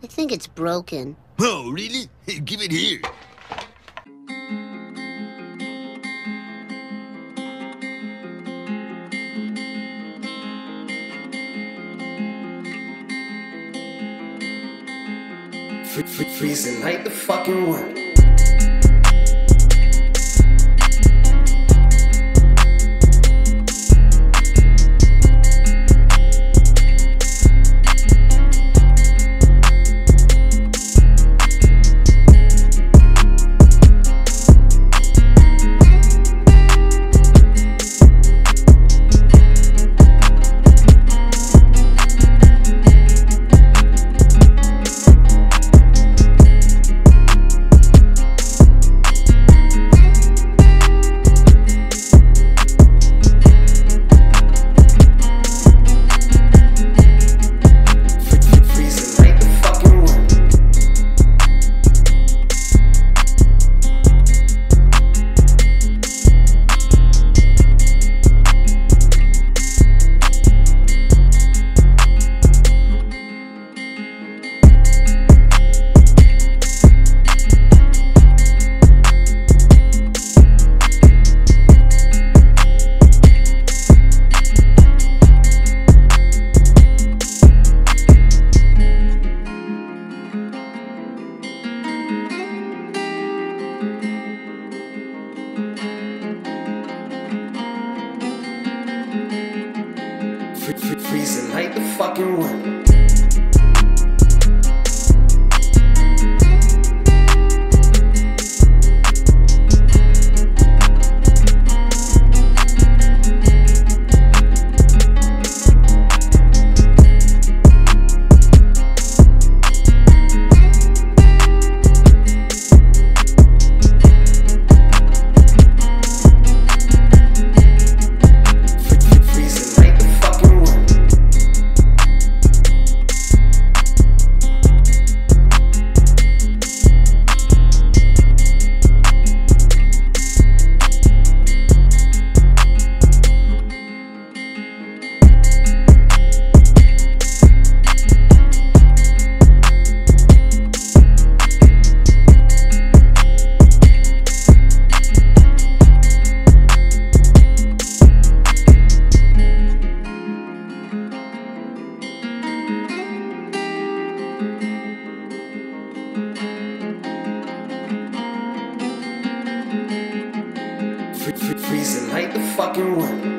I think it's broken. Oh, really? Hey, give it here. Freeze and light the fucking one. Freeze and light the fucking one. Freeze and light the fucking one.